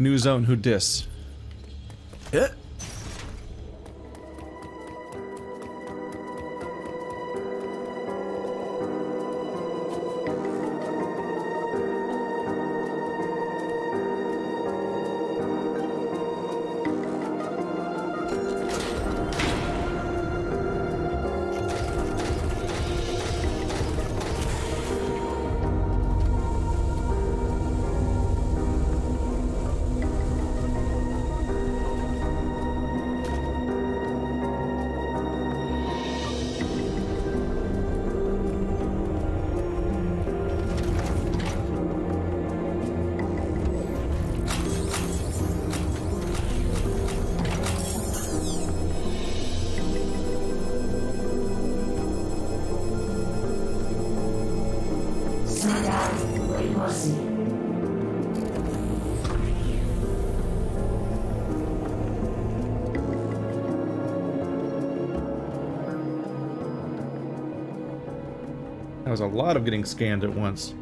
New zone, who dis? Yeah. A lot of getting scanned at once.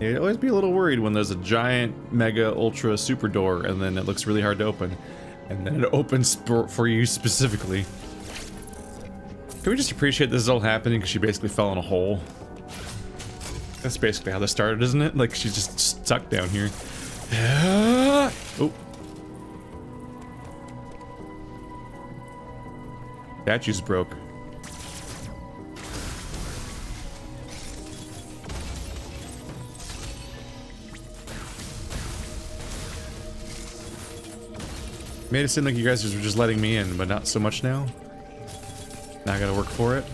You'd always be a little worried when there's a giant, mega, ultra, super door, and then it looks really hard to open, and then it opens for you specifically. Can we just appreciate this is all happening because she basically fell in a hole? That's basically how this started, isn't it? Like she's just stuck down here. Oh, statue's broke. Made it seem like you guys were just letting me in, but not so much now. Now I gotta work for it.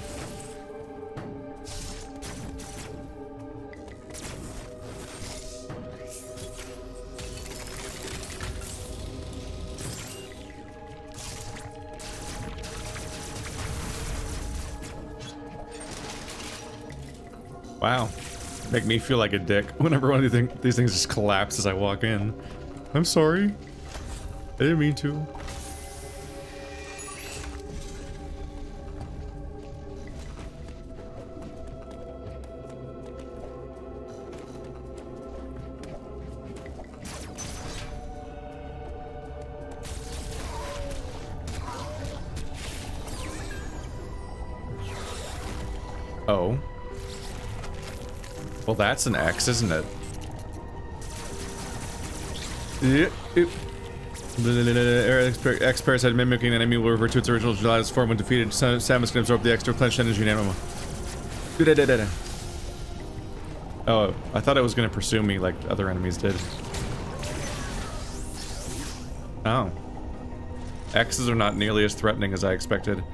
Wow. Make me feel like a dick whenever one of these things just collapse as I walk in. I'm sorry. I didn't mean to. Oh. Well, that's an X, isn't it? Yeah. The X parasite mimicking enemy will revert to its original gelatinous form when defeated. Samus can absorb the extra replenished energy and ammo. Oh, I thought it was going to pursue me like other enemies did. Oh. X's are not nearly as threatening as I expected.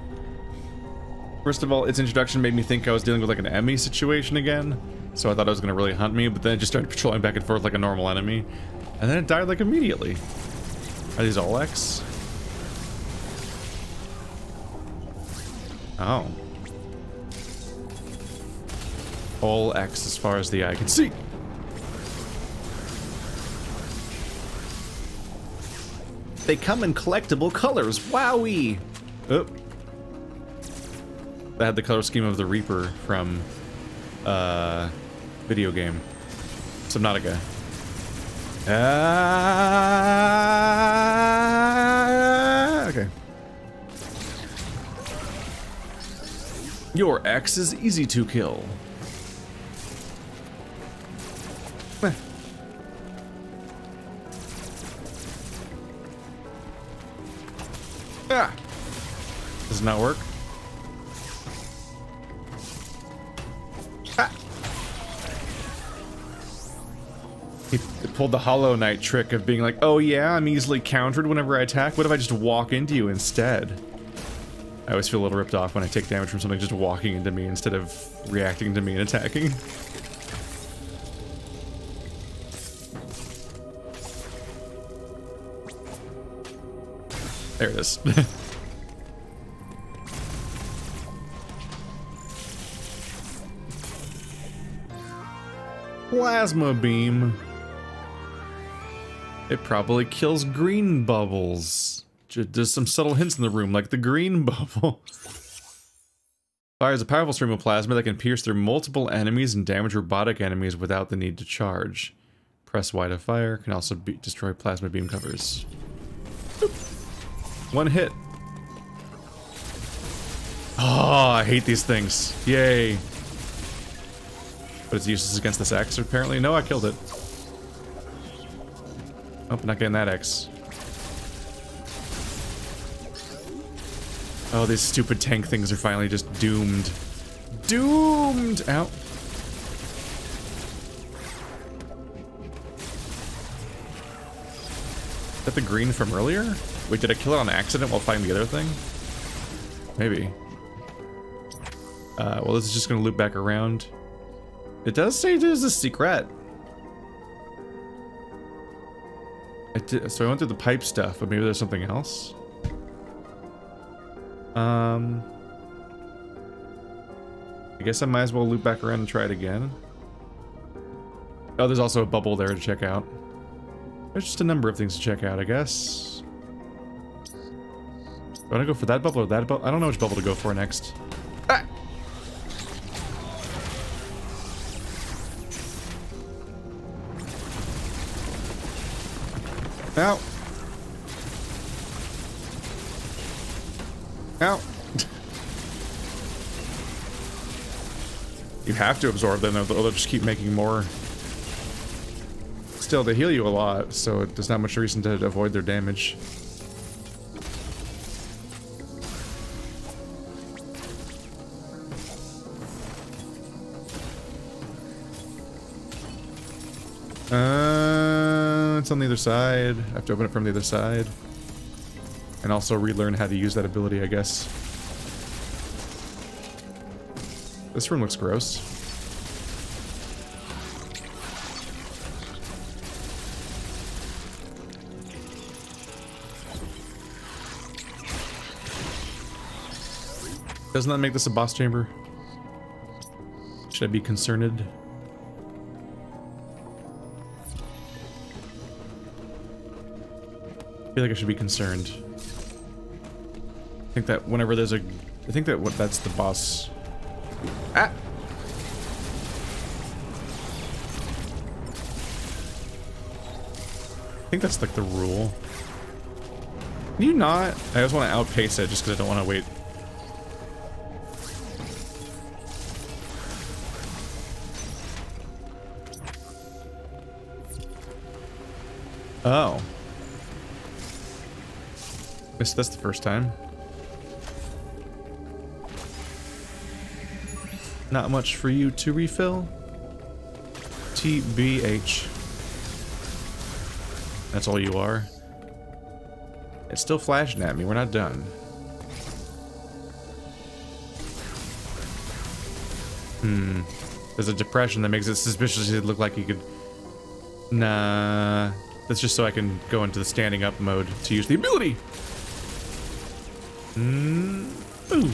First of all, its introduction made me think I was dealing with like an E.M.M.I. situation again. So I thought it was going to really hunt me, but then it just started patrolling back and forth like a normal enemy. And then it died like immediately. Are these all X? Oh. All X as far as the eye can see. They come in collectible colors. Wowie! Oh. That had the color scheme of the Reaper from video game. Subnautica. Okay. Your axe is easy to kill. Meh. Ah! Does it not work? Pulled the Hollow Knight trick of being like, oh yeah, I'm easily countered whenever I attack. What if I just walk into you instead? I always feel a little ripped off when I take damage from something just walking into me instead of reacting to me and attacking. There it is. Plasma beam. It probably kills green bubbles. There's some subtle hints in the room, like the green bubble. Fire is a powerful stream of plasma that can pierce through multiple enemies and damage robotic enemies without the need to charge. Press Y to fire. Can also destroy plasma beam covers. Boop. One hit. Oh, I hate these things. Yay. But it's useless against this axe, apparently. No, I killed it. Nope, not getting that axe. Oh, these stupid tank things are finally just doomed. Doomed! Ow. Is that the green from earlier? Wait, did I kill it on accident while fighting the other thing? Maybe. Well, this is just gonna loop back around. It does say there's a secret. So I went through the pipe stuff, but maybe there's something else? I guess I might as well loop back around and try it again. Oh, there's also a bubble there to check out. There's just a number of things to check out, I guess. Do I want to go for that bubble or that bubble? I don't know which bubble to go for next. Ah! Ow! Ow! You have to absorb them, or they'll just keep making more. Still, they heal you a lot, so there's not much reason to avoid their damage. It's on the other side. I have to open it from the other side. And also relearn how to use that ability, I guess. This room looks gross. Doesn't that make this a boss chamber? Should I be concerned? I feel like I should be concerned. I think that whenever there's a... I think that that's the boss. Ah! I think that's like the rule. Can you not? I just want to outpace it just because I don't want to wait. Oh. Missed this the first time. Not much for you to refill. TBH. That's all you are. It's still flashing at me. We're not done. Hmm. There's a depression that makes it suspiciously look like you could... Nah. That's just so I can go into the standing up mode to use the ability. Mm. Ooh.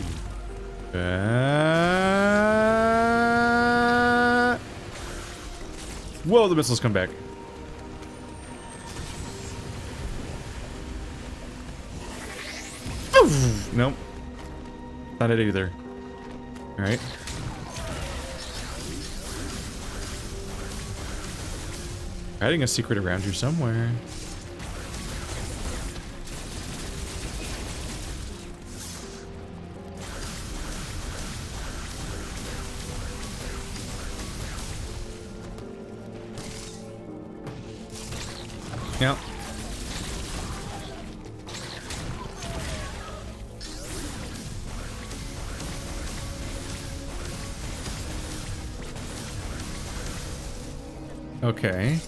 Whoa, the missiles come back. Oof. Nope. Not it either. Alright. Hiding a secret around you somewhere. Yep. Okay.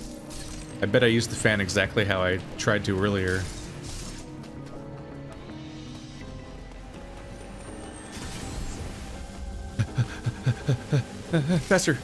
I bet I used the fan exactly how I tried to earlier. Faster.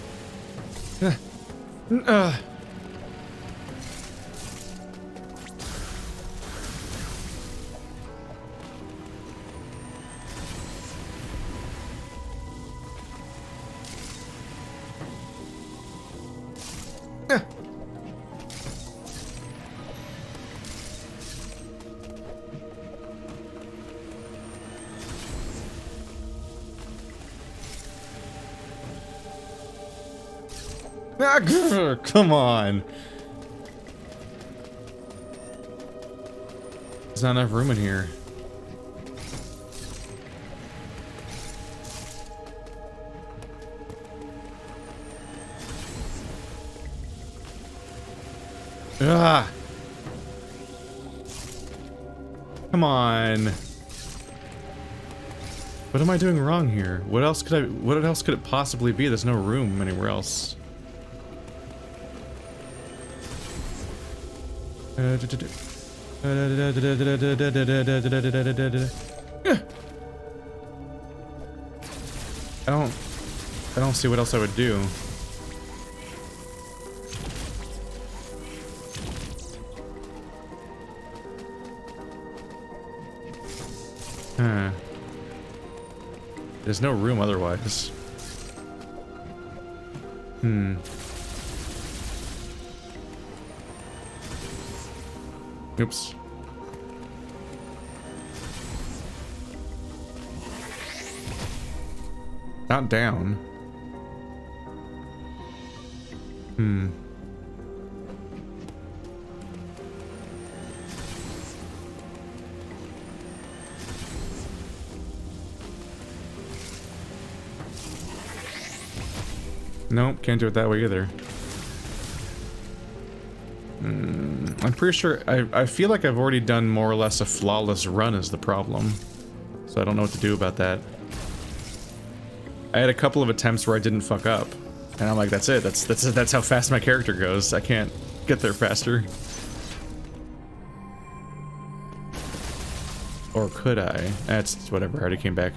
Come on. There's not enough room in here. Ugh. Come on. What am I doing wrong here? What else could it possibly be? There's no room anywhere else. I don't see what else I would do. Huh. There's no room otherwise. Hmm. Oops. Not down. Hmm. Nope, can't do it that way either. I'm pretty sure, I feel like I've already done more or less a flawless run is the problem. So I don't know what to do about that. I had a couple of attempts where I didn't fuck up. And I'm like, that's it, that's how fast my character goes. I can't get there faster. Or could I? That's whatever, I already came back.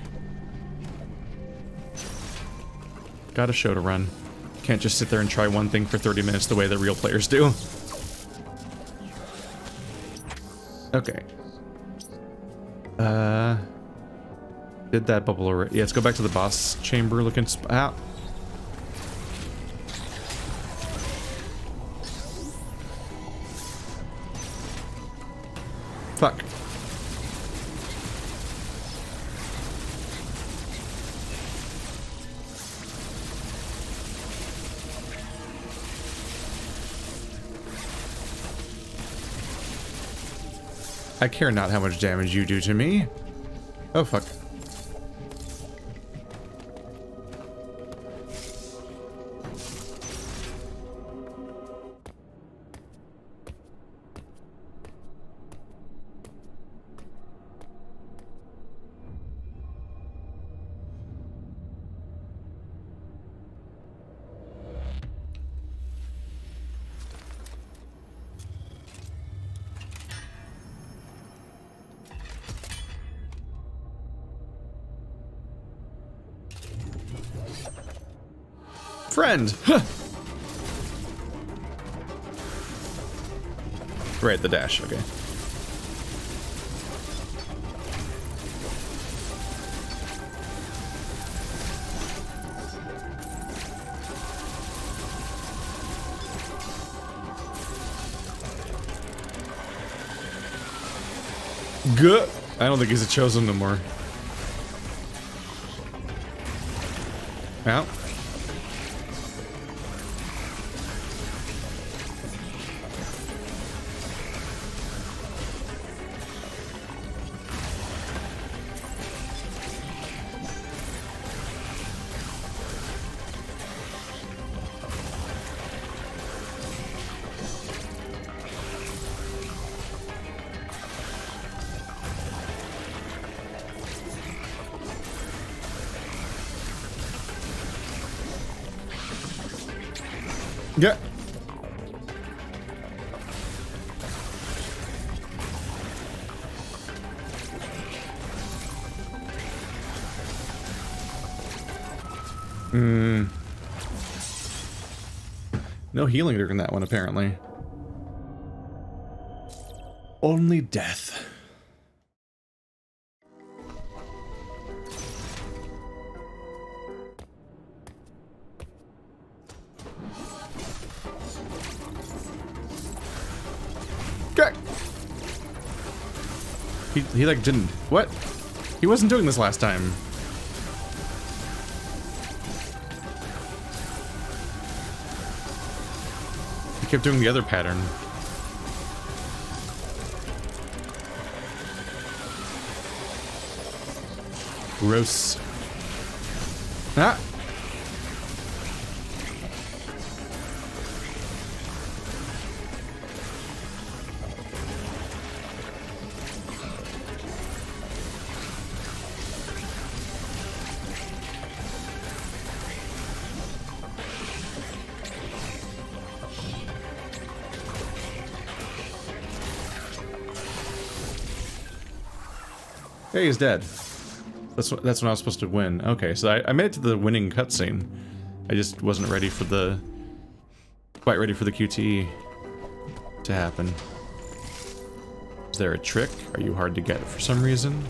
Got a show to run. Can't just sit there and try one thing for 30 minutes the way that real players do. Okay. Did that bubble already? Yeah, let's go back to the boss chamber looking spot. Fuck. I care not how much damage you do to me. Oh, fuck. Friend! Huh. Right, the dash, okay. Good. I don't think he's a chosen no more. Ow. Yeah. Hmm. No healing during that one, apparently. Only death. He like didn't. What? He wasn't doing this last time. He kept doing the other pattern. Gross. Ah! He's dead. That's when I was supposed to win. Okay, so I made it to the winning cutscene. I just wasn't ready for the... quite ready for the QTE to happen. Is there a trick? Are you hard to get for some reason?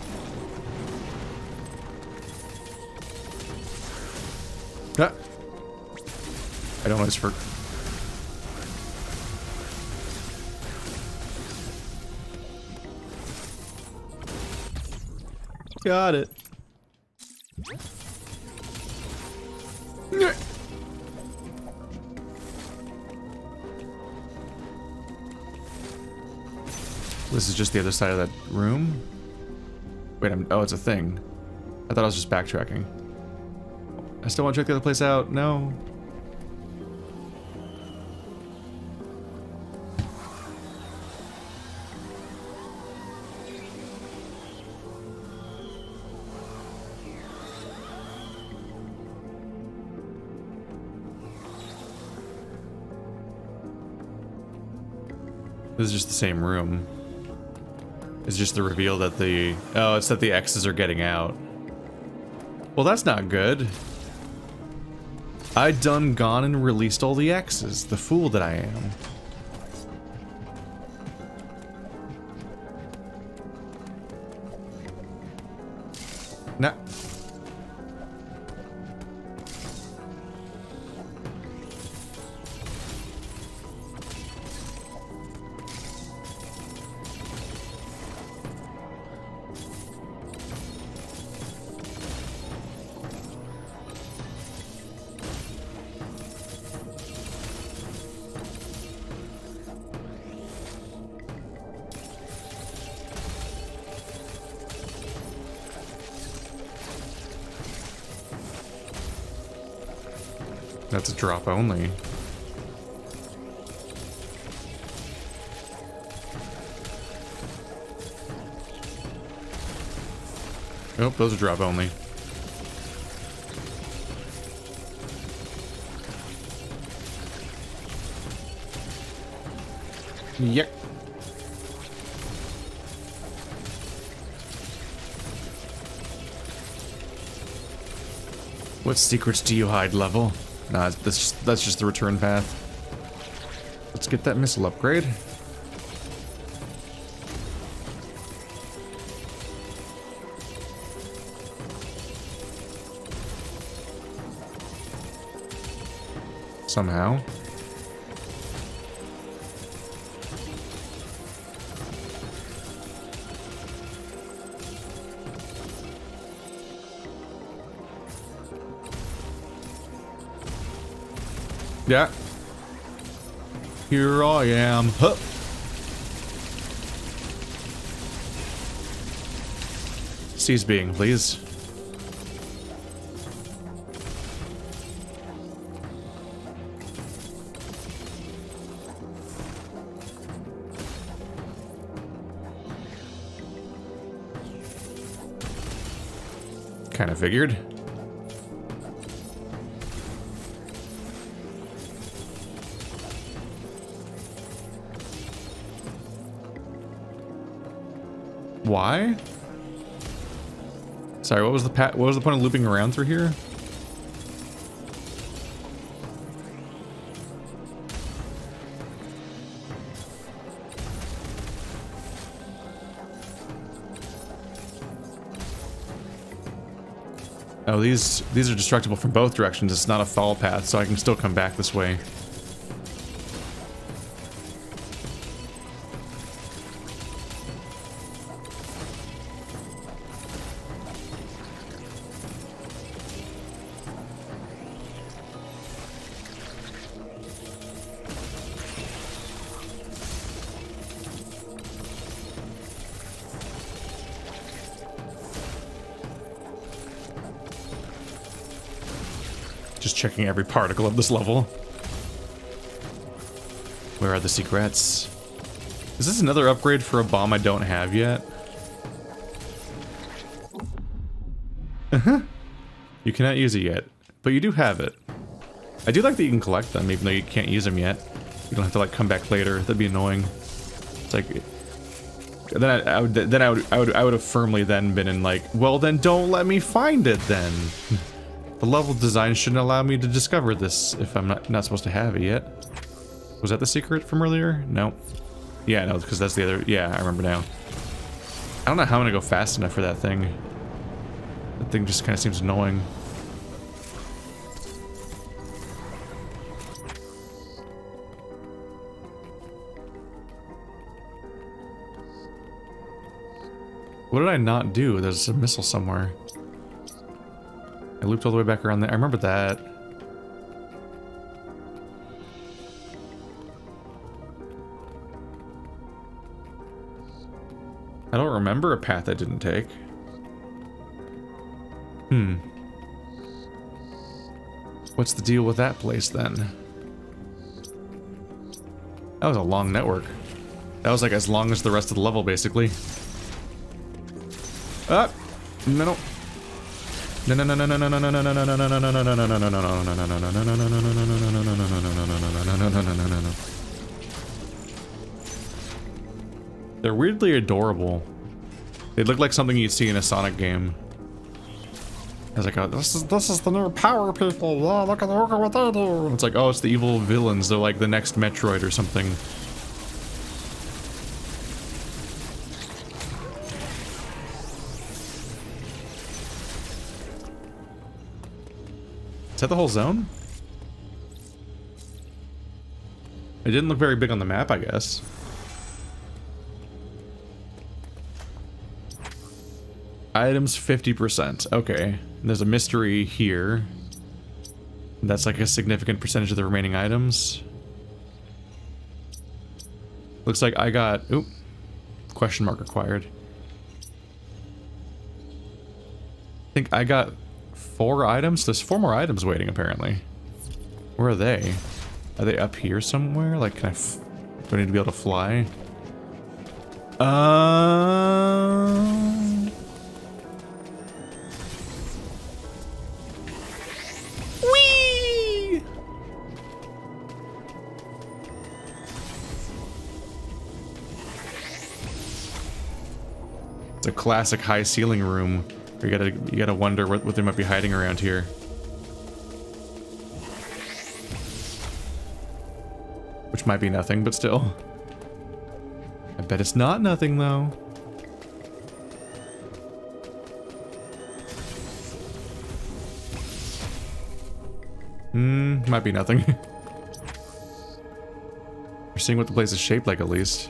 Ah! I don't always forget. Got it. This is just the other side of that room? Wait, oh, it's a thing. I thought I was just backtracking. I still want to check the other place out. No. This is just the same room. It's just the reveal that the... oh, it's that the X's are getting out. Well, that's not good. I done gone and released all the X's. The fool that I am. Nah. That's a drop only. Oh, those are drop only. Yep. What secrets do you hide, level? Nah, that's just the return path. Let's get that missile upgrade. Somehow. Yeah. Here I am. Hup. Cease being, please. Kind of figured. Why? Sorry, what was the point of looping around through here? Oh, these are destructible from both directions. It's not a fall path, so I can still come back this way. Just checking every particle of this level. Where are the secrets? Is this another upgrade for a bomb I don't have yet? Uh-huh. You cannot use it yet, but you do have it. I do like that you can collect them, even though you can't use them yet. You don't have to like come back later. That'd be annoying. It's like then I would have firmly then been in like, well then don't let me find it then. The level design shouldn't allow me to discover this if I'm not supposed to have it yet. Was that the secret from earlier? No. Yeah, no, because that's the other. Yeah, I remember now. I don't know how I'm gonna go fast enough for that thing. That thing just kind of seems annoying. What did I not do? There's a missile somewhere. I looped all the way back around there. I remember that. I don't remember a path I didn't take. Hmm. What's the deal with that place then? That was a long network. That was like as long as the rest of the level basically. Ah! No. No. They're weirdly adorable. They look like something you'd see in a Sonic game. As I go, this is the new power people. Oh, look at what they do. It's like, oh, it's the evil villains. They're like the next Metroid or something. Is that the whole zone? It didn't look very big on the map, I guess. Items 50%. Okay. There's a mystery here. That's like a significant percentage of the remaining items. Looks like I got... Oop. Question mark acquired. I think I got 4 items? There's 4 more items waiting, apparently. Where are they? Are they up here somewhere? Like, can I... do I need to be able to fly? Whee! It's a classic high ceiling room. You gotta wonder what they might be hiding around here. Which might be nothing, but still. I bet it's not nothing, though. Hmm, might be nothing. We're seeing what the place is shaped like, at least.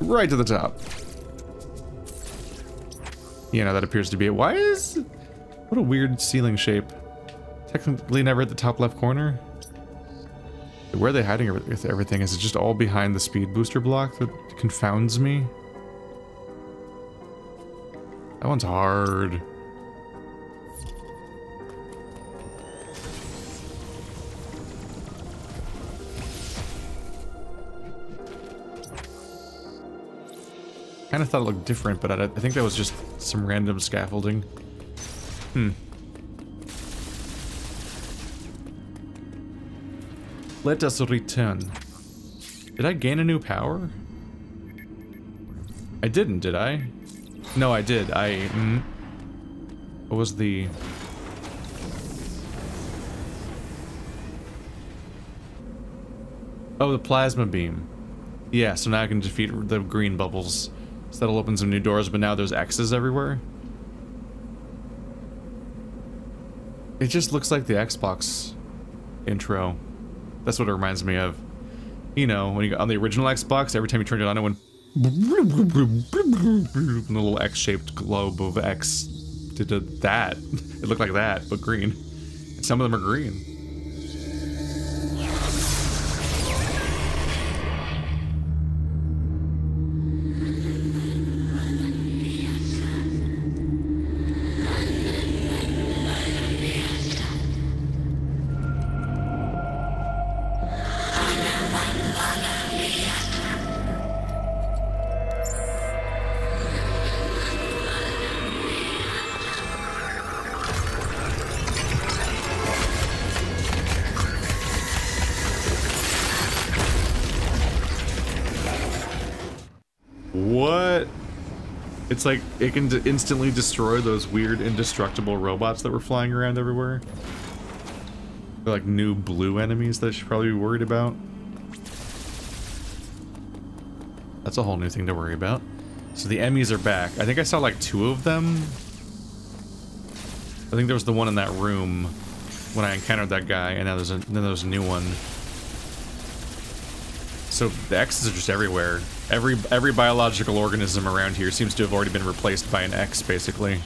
Right to the top. Yeah, no, that appears to be it. Why is... What a weird ceiling shape. Technically never at the top left corner. Where are they hiding with everything? Is it just all behind the speed booster block that confounds me? That one's hard. I kind of thought it looked different, but I think that was just some random scaffolding. Hmm. Let us return. Did I gain a new power? I didn't, did I? No, I did. What was the... Oh, the plasma beam. Yeah, so now I can defeat the green bubbles. So that'll open some new doors, but now there's X's everywhere. It just looks like the Xbox intro. That's what it reminds me of. You know, when you go on the original Xbox, every time you turned it on, it went... And the little X-shaped globe of X did that. It looked like that, but green. And some of them are green. What? It's like it can instantly destroy those weird indestructible robots that were flying around everywhere. They're like new blue enemies that I should probably be worried about. That's a whole new thing to worry about. So the E.M.M.I.s are back. I think I saw like 2 of them. I think there was the one in that room when I encountered that guy, and now there's a, then there's a new one. So the X's are just everywhere. Every biological organism around here seems to have already been replaced by an X, basically.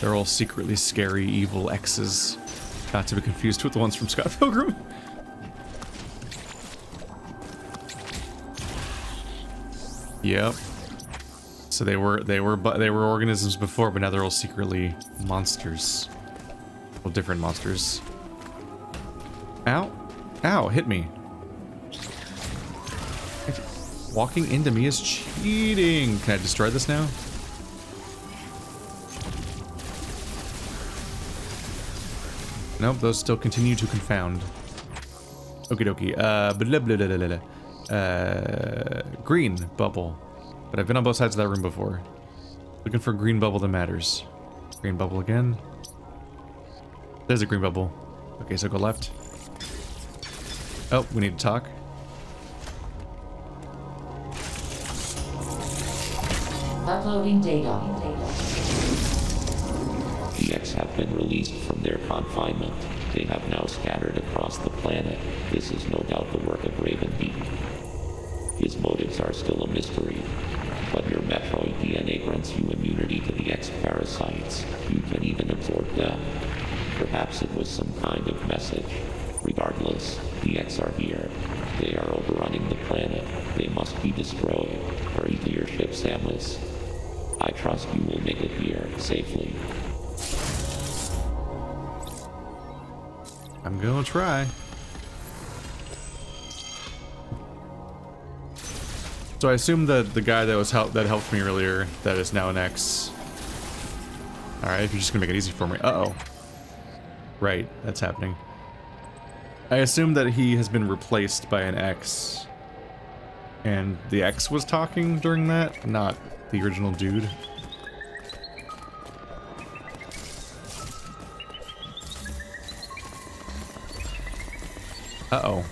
They're all secretly scary, evil X's. Not to be confused with the ones from Scott Pilgrim. Yep. So they were organisms before, but now they're all secretly monsters. Well, different monsters. Ow. Ow, hit me. Walking into me is cheating. Can I destroy this now? Nope, those still continue to confound. Okie dokie. Blah, blah, blah, blah, blah. Green bubble. But I've been on both sides of that room before. Looking for a green bubble that matters. Green bubble again. There's a green bubble. Okay, so go left. Oh, we need to talk. Uploading data. The X have been released from their confinement. They have now scattered across the planet. This is no doubt the work of Raven Beak. His motives are still a mystery, but your Metroid DNA grants you immunity to the X parasites. You can even absorb them. Perhaps it was some kind of message. Regardless, the X are here. They are overrunning the planet. They must be destroyed. Hurry to your ship, Samus. I trust you will make it here safely. I'm gonna try. So I assume that the guy that was helped me earlier, that is now an X. All right, if you're just gonna make it easy for me. Uh-oh. Right, that's happening. I assume that he has been replaced by an X. And the X was talking during that, not the original dude. Uh-oh.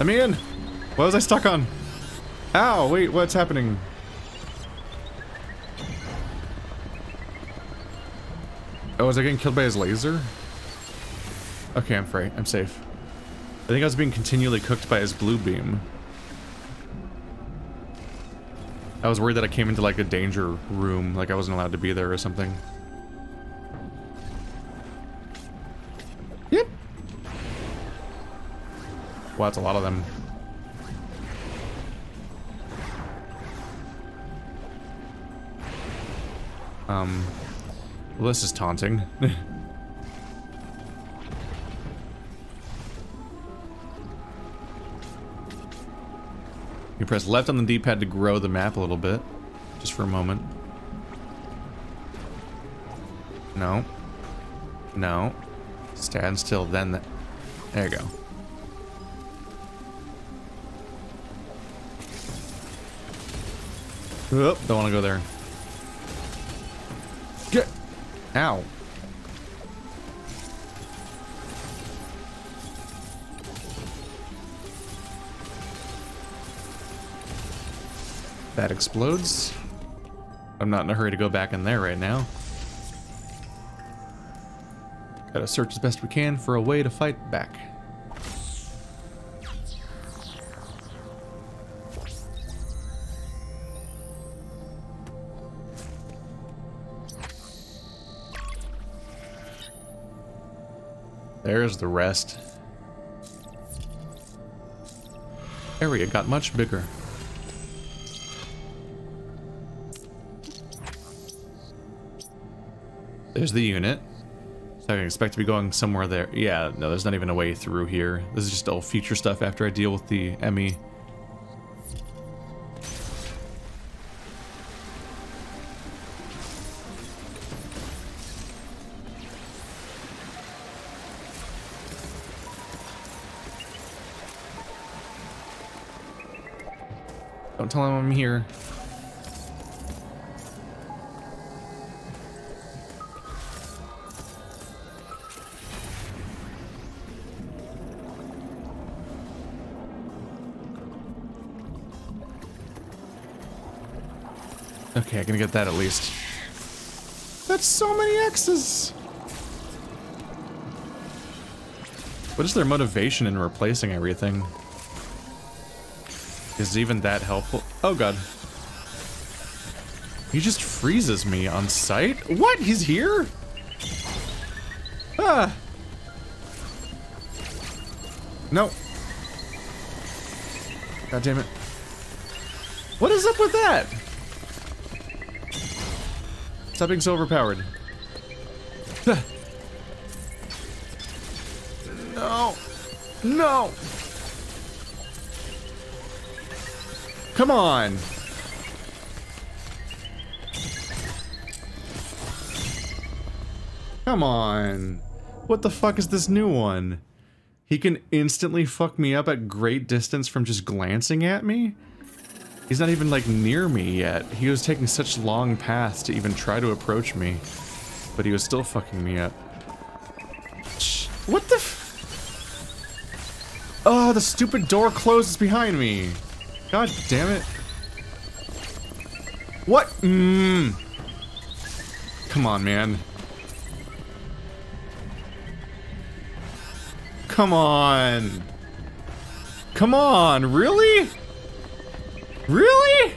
Let me in! What was I stuck on? Ow, wait, what's happening? Oh, was I getting killed by his laser? Okay, I'm free. I'm safe. I think I was being continually cooked by his blue beam. I was worried that I came into like a danger room, like I wasn't allowed to be there or something. Yep. Wow, that's a lot of them. Well, this is taunting. You press left on the D-pad to grow the map a little bit. Just for a moment. No. No. Stand still, then there you go. Oh, don't want to go there. Get... Ow. That explodes. I'm not in a hurry to go back in there right now. Gotta search as best we can for a way to fight back. There's the rest. Area got much bigger. There's the unit. So I can expect to be going somewhere there. Yeah, no, there's not even a way through here. This is just all future stuff after I deal with the E.M.M.I. Don't tell him I'm here. Okay, I can get that at least. That's so many X's! What is their motivation in replacing everything? Is even that helpful? Oh god. He just freezes me on sight? What? He's here? Ah. No. God damn it. What is up with that? Stop being so overpowered. No. No. Come on. Come on. What the fuck is this new one? He can instantly fuck me up at great distance from just glancing at me? He's not even like near me yet. He was taking such long paths to even try to approach me, but he was still fucking me up. What the f— oh, the stupid door closes behind me. God damn it. What? Come on, man. Come on. Come on, really? Really?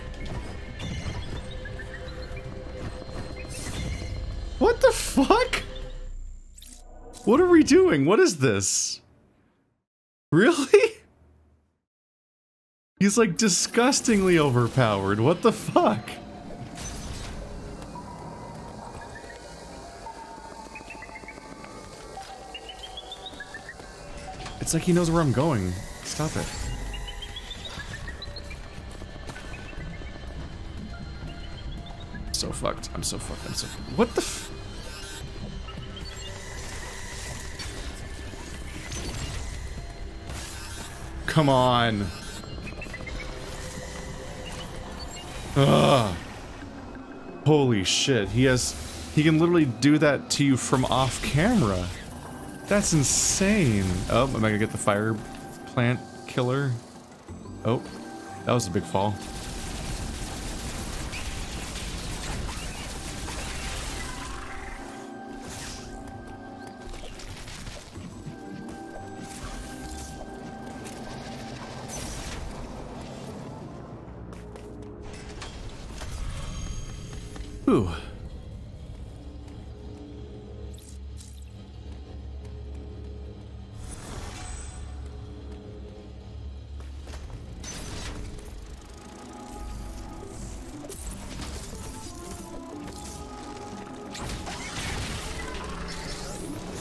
What the fuck? What are we doing? What is this? Really? He's like disgustingly overpowered. What the fuck? It's like he knows where I'm going. Stop it. So fucked. I'm so fucked. I'm so fucked. What the f— come on. Ugh. Holy shit, he can literally do that to you from off camera. That's insane. Oh, am I gonna get the fire plant killer? Oh, that was a big fall. Ooh.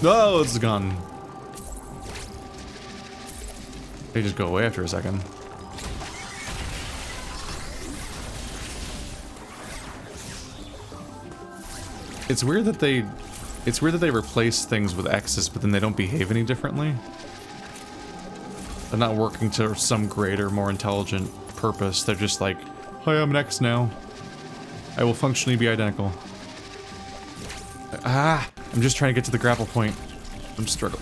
Oh, it's gone. They just go away after a second. It's weird that they replace things with X's, but then they don't behave any differently. They're not working to some greater, more intelligent purpose. They're just like, hi, I'm an X now. I will functionally be identical. Ah, I'm just trying to get to the grapple point. I'm struggling.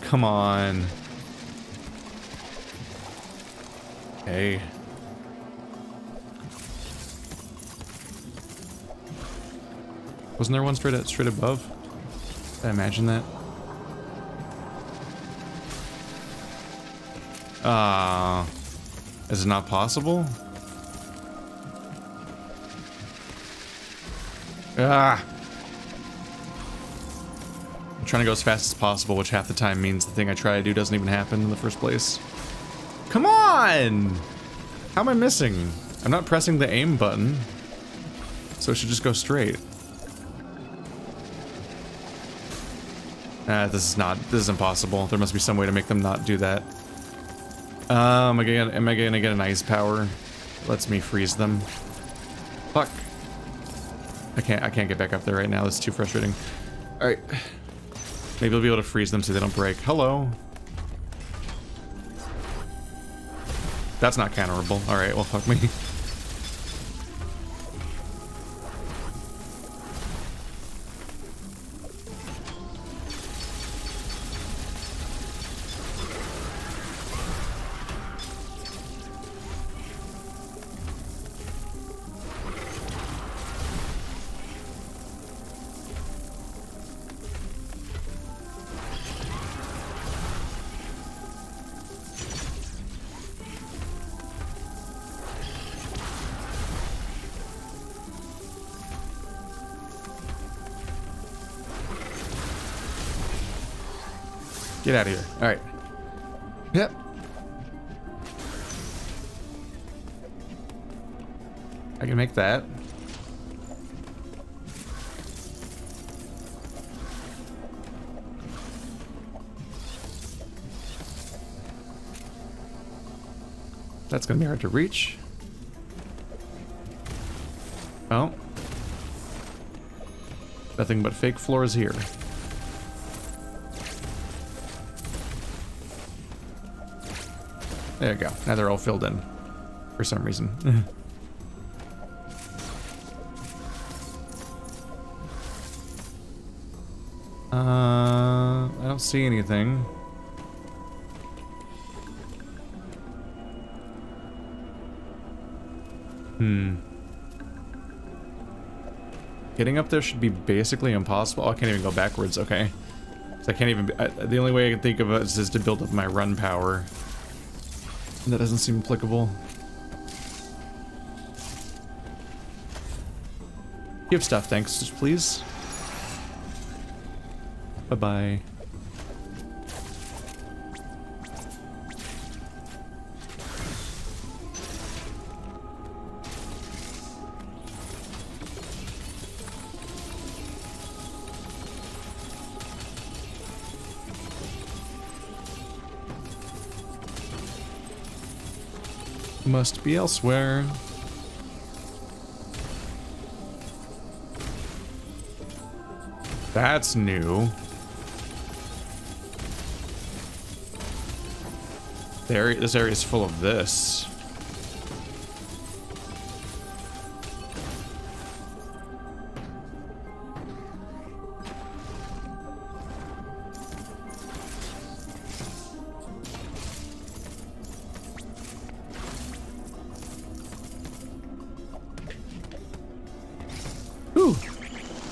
Come on. Hey. Wasn't there one straight above? Did I imagine that? Ah, is it not possible? Ah. I'm trying to go as fast as possible, which half the time means the thing I try to do doesn't even happen in the first place. Come on! How am I missing? I'm not pressing the aim button, so it should just go straight. This is impossible. There must be some way to make them not do that. Am I gonna get an ice power? Lets me freeze them. Fuck. I can't get back up there right now. That's too frustrating. Alright. Maybe I'll be able to freeze them so they don't break. Hello. That's not counterable. Alright, well, fuck me. Get out of here. All right. Yep. I can make that. That's going to be hard to reach. Oh. Nothing but fake floors here. There you go. Now they're all filled in for some reason. I don't see anything. Getting up there should be basically impossible. Oh, I can't even go backwards. Okay. So I can't even... the only way I can think of it is to build up my run power. That doesn't seem applicable. Give stuff, thanks, just please. Bye-bye. Must be elsewhere. That's new. This area is full of this.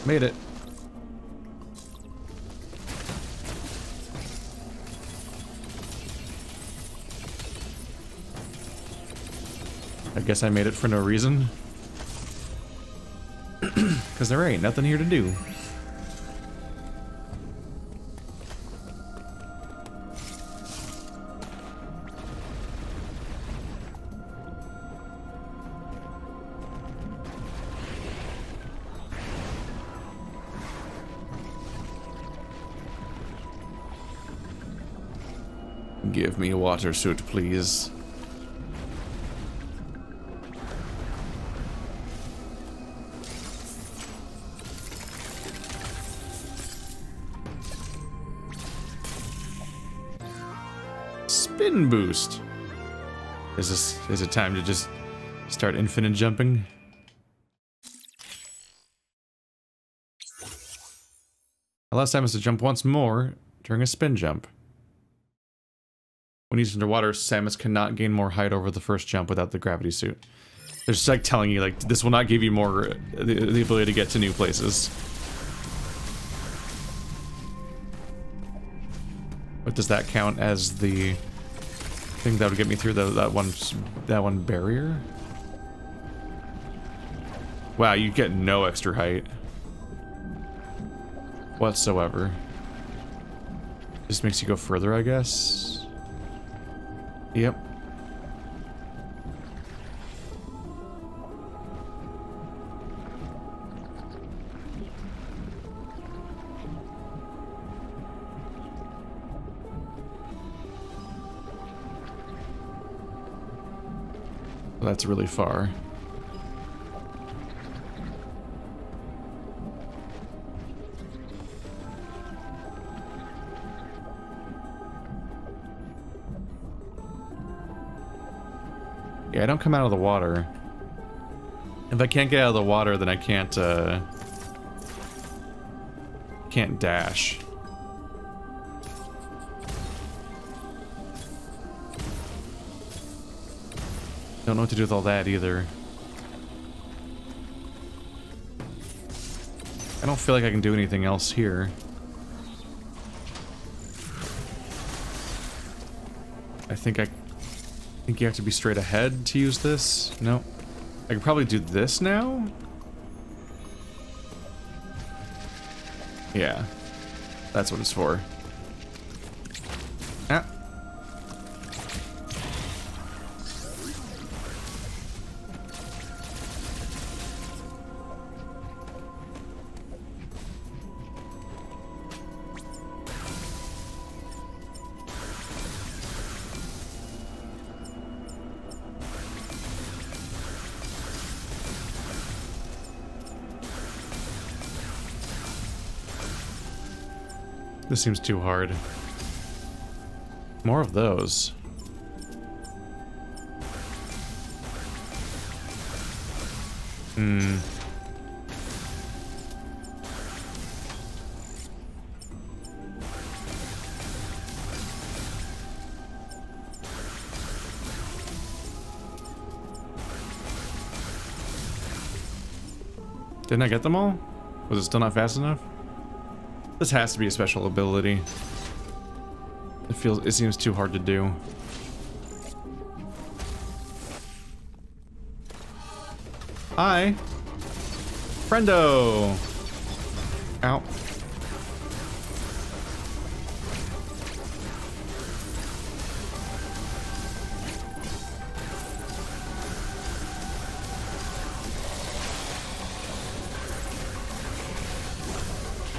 Made it. I guess I made it for no reason. Because there ain't nothing here to do. Give me a water suit, please. Spin boost. Is it time to just start infinite jumping? The last time is to jump once more during a spin jump. When he's underwater, Samus cannot gain more height over the first jump without the gravity suit. They're just like telling you, like, this will not give you more the ability to get to new places. But does that count as the thing that would get me through that one barrier? Wow, you get no extra height whatsoever. Just makes you go further, I guess. Yep. Well, that's really far. Yeah, I don't come out of the water. If I can't get out of the water, then I can't dash. Don't know what to do with all that either. I don't feel like I can do anything else here. I think you have to be straight ahead to use this. No. I could probably do this now? Yeah. That's what it's for. Ah. This seems too hard. More of those. Hmm. Didn't I get them all? Was it still not fast enough? This has to be a special ability. It seems too hard to do. Hi. Friendo. Ow.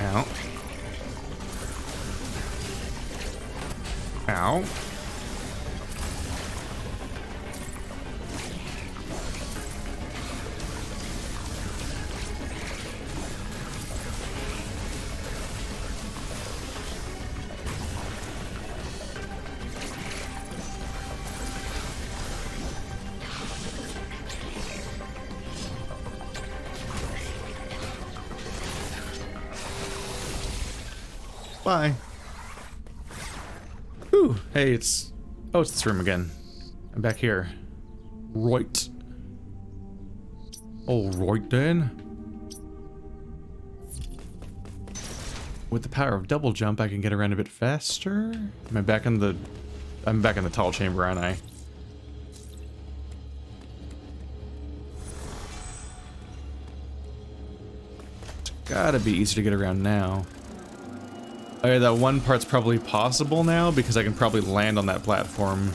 Ow. Bye. Hey, it's this room again. I'm back here. Right. Alright then. With the power of double jump, I can get around a bit faster. Am I back in the... I'm back in the tall chamber, aren't I? It's gotta be easier to get around now. Okay, that one part's probably possible now, because I can probably land on that platform.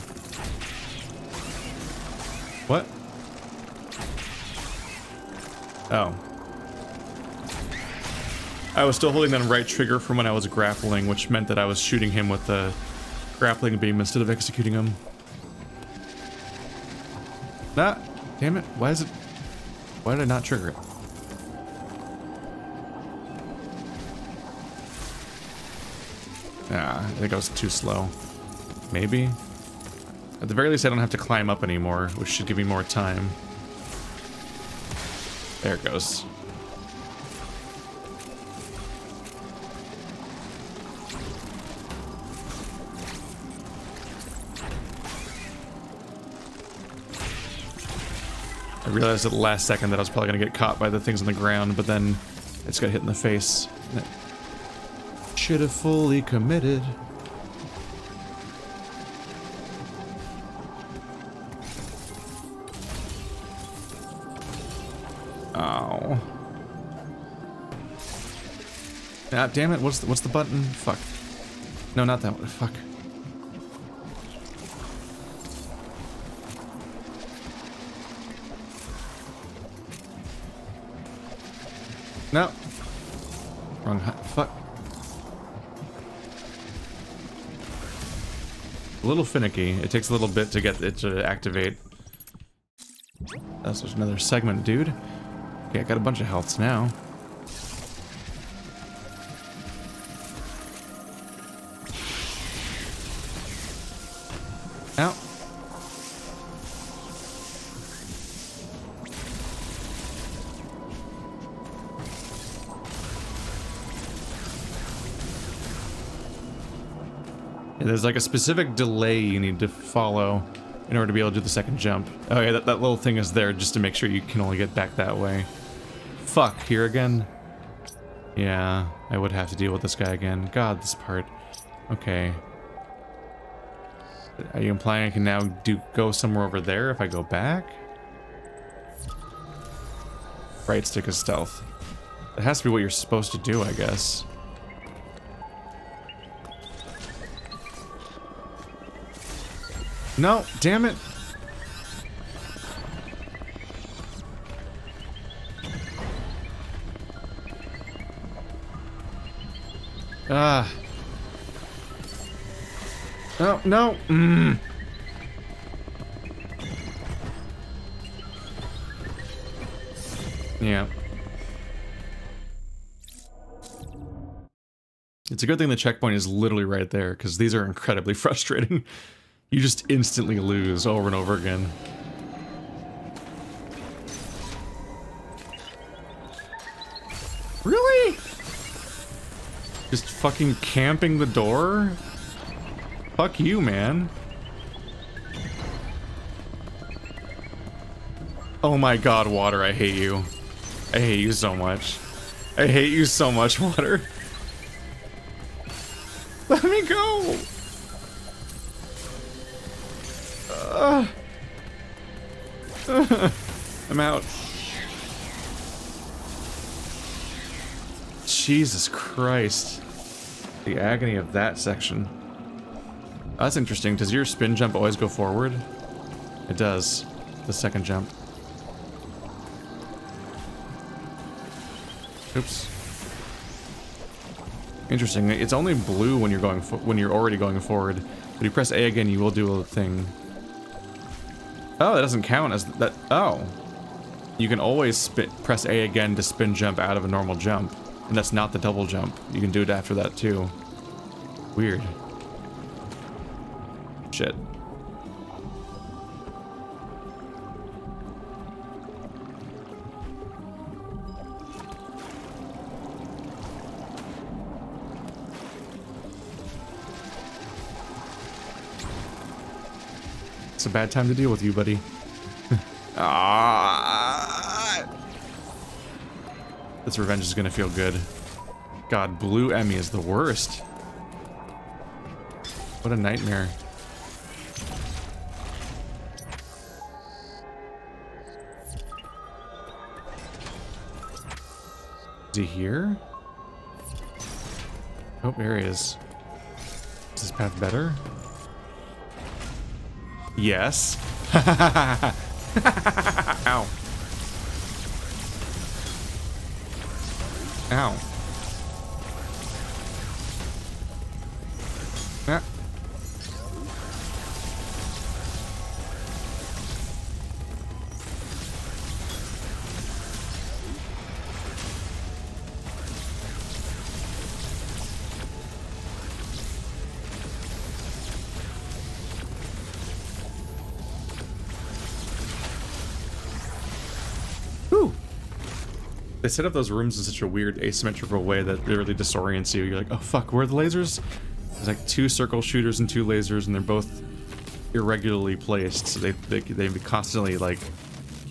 What? Oh. I was still holding that right trigger from when I was grappling, which meant that I was shooting him with the grappling beam instead of executing him. Ah! Damn it, why did I not trigger it? Ah, I think I was too slow. Maybe? At the very least, I don't have to climb up anymore, which should give me more time. There it goes. I realized at the last second that I was probably going to get caught by the things on the ground, but then I just got hit in the face. Should have fully committed. Oh. Ah, damn it! What's the button? Fuck. No, not that one. Fuck. No. Wrong. Fuck. A little finicky. It takes a little bit to get it to activate. That's just another segment, dude. Okay, I got a bunch of healths now. Ow. There's like a specific delay you need to follow in order to be able to do the second jump. Oh yeah, that little thing is there just to make sure you can only get back that way. Fuck, here again? Yeah, I would have to deal with this guy again. God, this part. Okay. Are you implying I can now go somewhere over there if I go back? Right stick is stealth. It has to be what you're supposed to do, I guess. No, damn it. Ah. No, no. Mm. Yeah. It's a good thing the checkpoint is literally right there, because these are incredibly frustrating. You just instantly lose over and over again. Really? Just fucking camping the door? Fuck you, man. Oh my god, water, I hate you. I hate you so much. I hate you so much, water. Let me go! I'm out. Jesus Christ. The agony of that section. That's interesting. Does your spin jump always go forward? It does. The second jump. Oops. Interesting. It's only blue when you're going already going forward. But if you press A again, you will do a thing. Oh, that doesn't count as that. Oh, you can always press A again to spin jump out of a normal jump, and that's not the double jump. You can do it after that too. Weird. Shit. A bad time to deal with you, buddy. This revenge is gonna feel good. God, blue E.M.M.I. is the worst. What a nightmare. Is he here? Oh, there he is. Is this path better? Yes. Ow. Ow. Ah. They set up those rooms in such a weird asymmetrical way that it really disorients you. You're like, oh fuck, where are the lasers? There's like 2 circle shooters and 2 lasers, and they're both irregularly placed, so they constantly like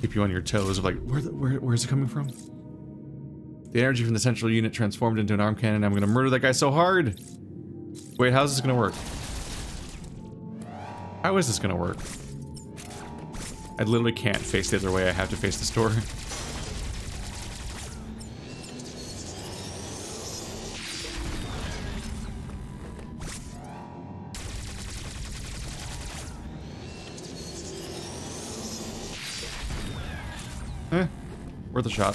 keep you on your toes of like, where is it coming from? The energy from the central unit transformed into an arm cannon. I'm gonna murder that guy so hard. Wait, how's this gonna work? How is this gonna work? I literally can't face the other way. I have to face this door. Worth a shot.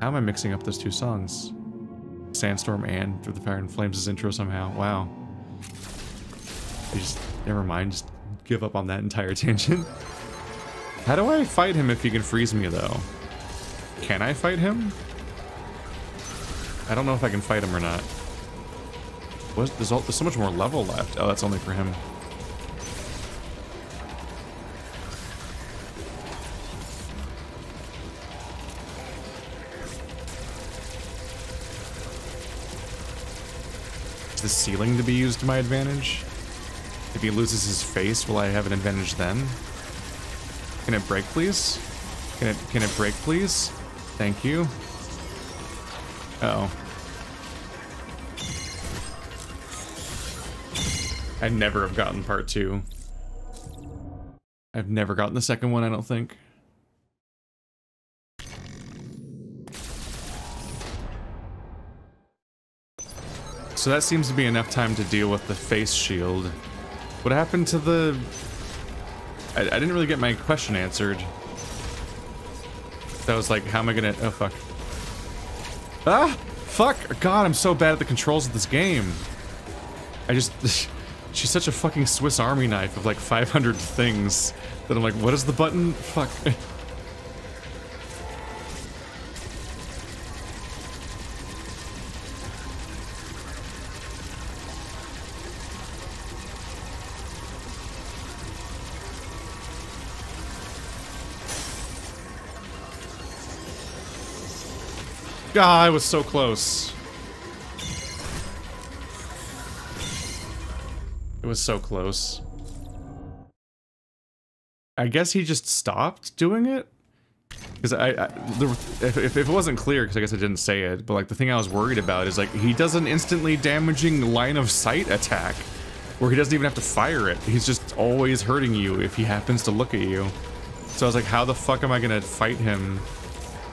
How am I mixing up those 2 songs? Sandstorm and Through the Fire and Flames' intro somehow. Wow. I just, never mind, just give up on that entire tangent. How do I fight him if he can freeze me though? Can I fight him? I don't know if I can fight him or not. There's so much more level left. Oh, that's only for him. the ceiling to be used to my advantage? If he loses his face, will I have an advantage then? Can it break, please? Can it break, please? Thank you. Uh-oh. I'd never have gotten part two. I've never gotten the second one, I don't think. So that seems to be enough time to deal with the face shield. What happened to the... I didn't really get my question answered. That was like, how am I gonna... Oh, fuck. Ah! Fuck! God, I'm so bad at the controls of this game. I just... She's such a fucking Swiss Army knife of like 500 things that I'm like, what is the button? Fuck. God, I was so close. It was so close. I guess he just stopped doing it? Because if it wasn't clear, because I guess I didn't say it, but like the thing I was worried about is like he does an instantly damaging line of sight attack where he doesn't even have to fire it. He's just always hurting you if he happens to look at you. So I was like, how the fuck am I gonna fight him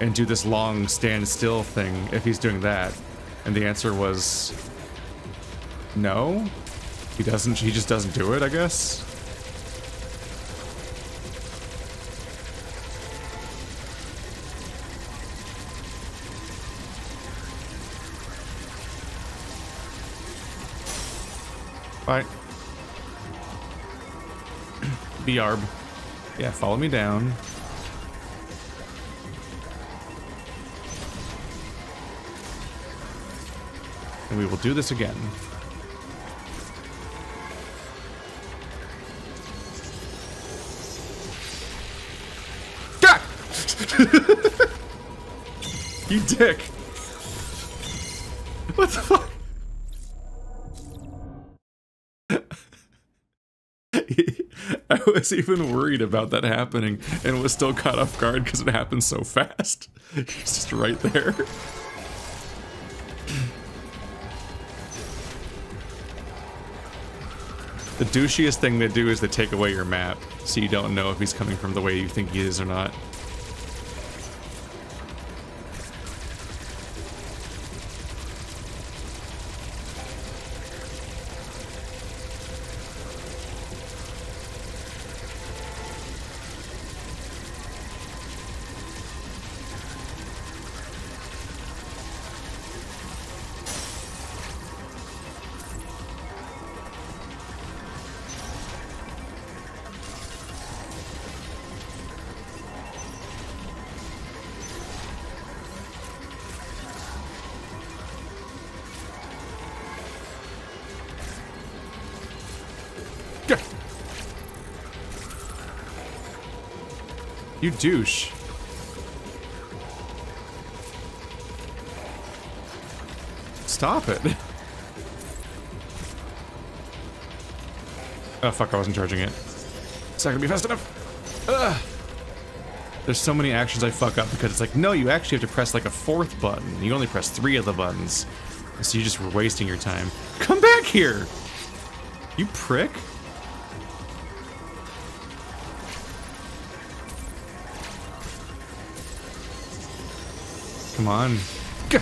and do this long standstill thing if he's doing that? And the answer was no. He doesn't, he just doesn't do it, I guess. Bye. B-arb. Yeah, follow me down. And we will do this again. You dick. What the fuck? I was even worried about that happening and was still caught off guard because it happened so fast. He's just right there. The douchiest thing they do is they take away your map so you don't know if he's coming from the way you think he is or not. You douche. Stop it. Oh fuck, I wasn't charging it. It's not gonna be fast enough. Ugh. There's so many actions I fuck up because it's like, no, you actually have to press like a fourth button. You only press 3 of the buttons. So you just were wasting your time. Come back here! You prick. Come on. Gah.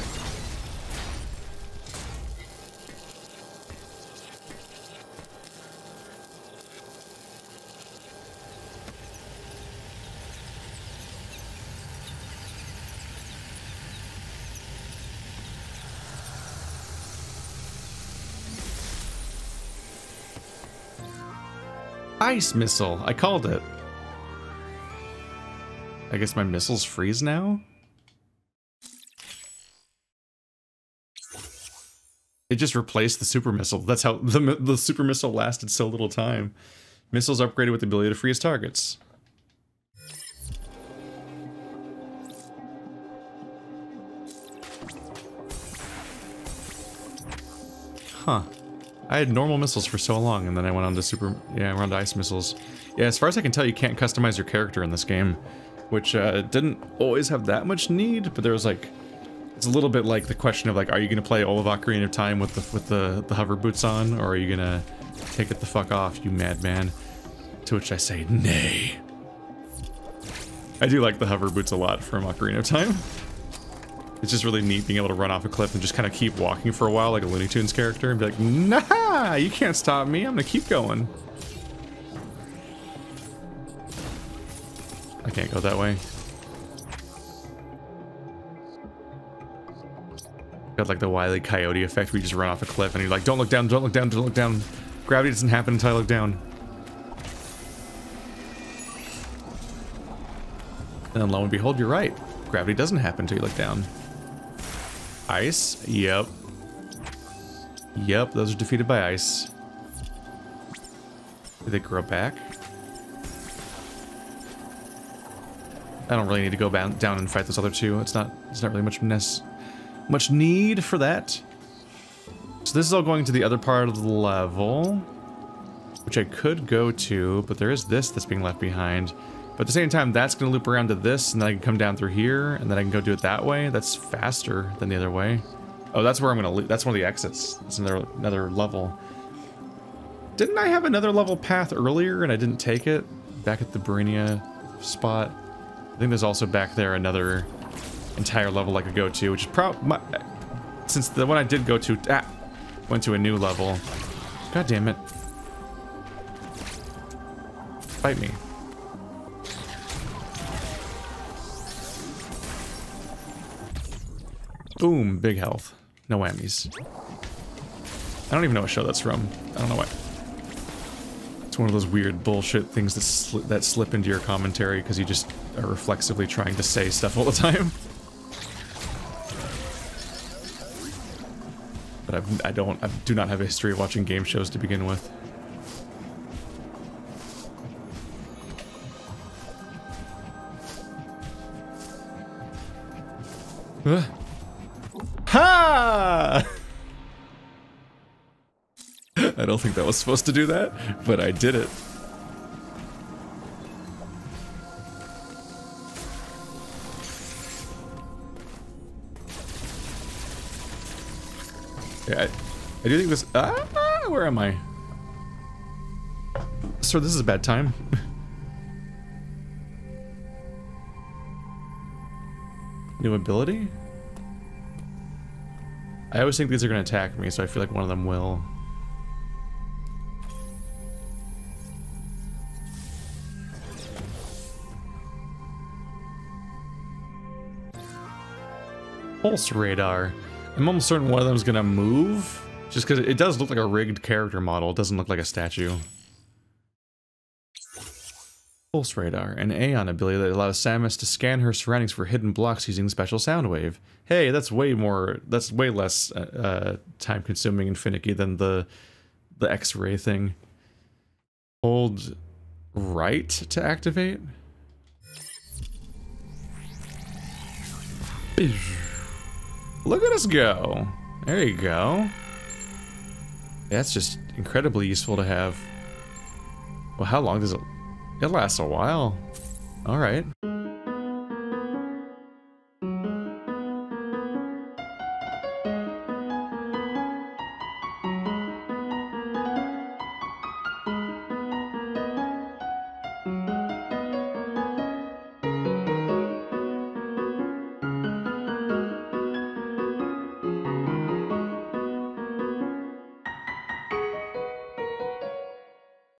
Ice Missile. I called it. I guess my missiles freeze now? It just replaced the super missile. That's how the super missile lasted so little time. Missiles upgraded with the ability to freeze targets. Huh. I had normal missiles for so long, and then I went on to I went on to ice missiles. Yeah, as far as I can tell, you can't customize your character in this game, which didn't always have that much need, but there was like, it's a little bit like the question of like, are you gonna play Olaf Ocarina of Time with the hover boots on, or are you gonna take it the fuck off, you madman? To which I say, nay. I do like the hover boots a lot from Ocarina of Time. It's just really neat being able to run off a cliff and just kind of keep walking for a while like a Looney Tunes character and be like, nah, you can't stop me, I'm gonna keep going. I can't go that way. Got like the Wile E. Coyote effect where you just run off a cliff and you're like, don't look down, don't look down, don't look down. Gravity doesn't happen until I look down. And lo and behold, you're right. Gravity doesn't happen until you look down. Ice? Yep. Yep, those are defeated by ice. Do they grow back? I don't really need to go down and fight those other two. It's not really much need for that. So this is all going to the other part of the level, which I could go to, but there is this that's being left behind. But at the same time, that's going to loop around to this, and then I can come down through here, and then I can go do it that way. That's faster than the other way. Oh, that's where I'm going to loop. That's one of the exits. That's another level. Didn't I have another level path earlier, and I didn't take it? Back at the Burenia spot. I think there's also back there another entire level I could go to, which is probably... Since the one I did go to... Ah! Went to a new level. God damn it. Fight me. Boom, big health. No whammies. I don't even know what show that's from. I don't know why. It's one of those weird bullshit things that slip into your commentary because you just are reflexively trying to say stuff all the time. But I do not have a history of watching game shows to begin with. Ugh. Ha! I don't think that was supposed to do that, but I did it. Yeah, I do think this... Ah, where am I? Sir, this is a bad time. New ability? I always think these are going to attack me, so I feel like one of them will. Pulse radar. I'm almost certain one of them is going to move, just because it does look like a rigged character model. It doesn't look like a statue. Pulse radar, an Aeon ability that allows Samus to scan her surroundings for hidden blocks using special sound wave. Hey, that's way less time-consuming and finicky than the X-ray thing. Hold right to activate. Look at us go! There you go. That's just incredibly useful to have. Well, how long does it? It lasts a while. All right.